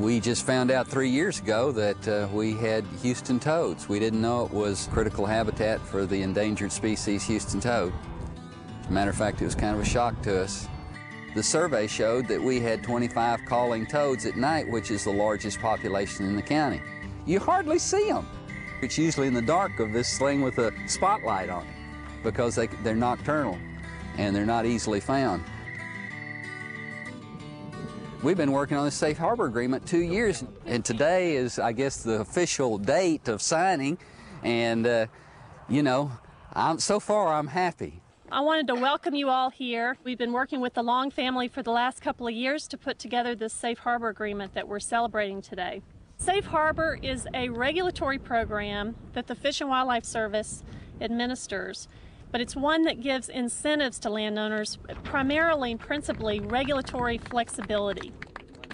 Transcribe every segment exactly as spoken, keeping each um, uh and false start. We just found out three years ago that uh, we had Houston toads. We didn't know it was critical habitat for the endangered species Houston toad. As a matter of fact, it was kind of a shock to us. The survey showed that we had twenty-five calling toads at night, which is the largest population in the county. You hardly see them. It's usually in the dark of this thing with a spotlight on it because they, they're nocturnal and they're not easily found. We've been working on this Safe Harbor Agreement two years, and today is, I guess, the official date of signing, and, uh, you know, I'm, so far I'm happy. I wanted to welcome you all here. We've been working with the Long family for the last couple of years to put together this Safe Harbor Agreement that we're celebrating today. Safe Harbor is a regulatory program that the Fish and Wildlife Service administers, but it's one that gives incentives to landowners, primarily and principally regulatory flexibility.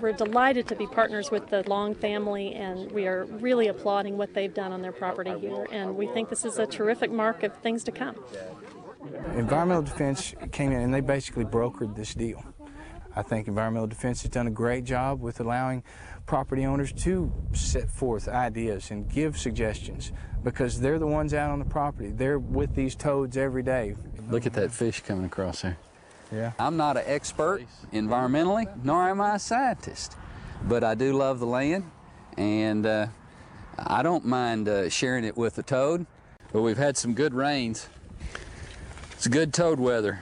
We're delighted to be partners with the Long family, and we are really applauding what they've done on their property here, and we think this is a terrific mark of things to come. Environmental Defense came in and they basically brokered this deal. I think Environmental Defense has done a great job with allowing property owners to set forth ideas and give suggestions, because they're the ones out on the property. They're with these toads every day. Look at that fish coming across there. Yeah. I'm not an expert environmentally, nor am I a scientist, but I do love the land, and uh, I don't mind uh, sharing it with the toad. But we've had some good rains. It's good toad weather.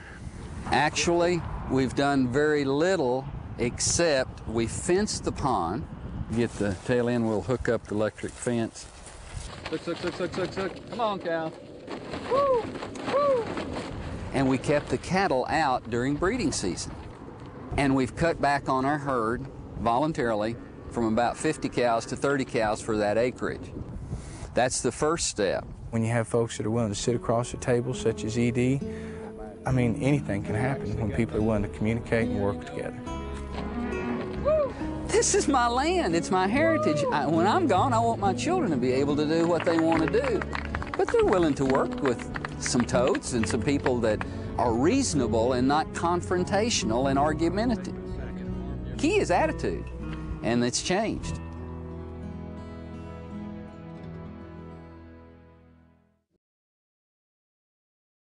Actually, we've done very little except we fenced the pond. Get the tail end, we'll hook up the electric fence. Look, look, look, look, look, look. Come on, cow. Woo, woo. And we kept the cattle out during breeding season. And we've cut back on our herd voluntarily from about fifty cows to thirty cows for that acreage. That's the first step. When you have folks that are willing to sit across the table, such as E D, I mean, anything can happen when people are willing to communicate and work together. This is my land. It's my heritage. I, when I'm gone, I want my children to be able to do what they want to do. But they're willing to work with some toads and some people that are reasonable and not confrontational and argumentative. Key is attitude, and it's changed.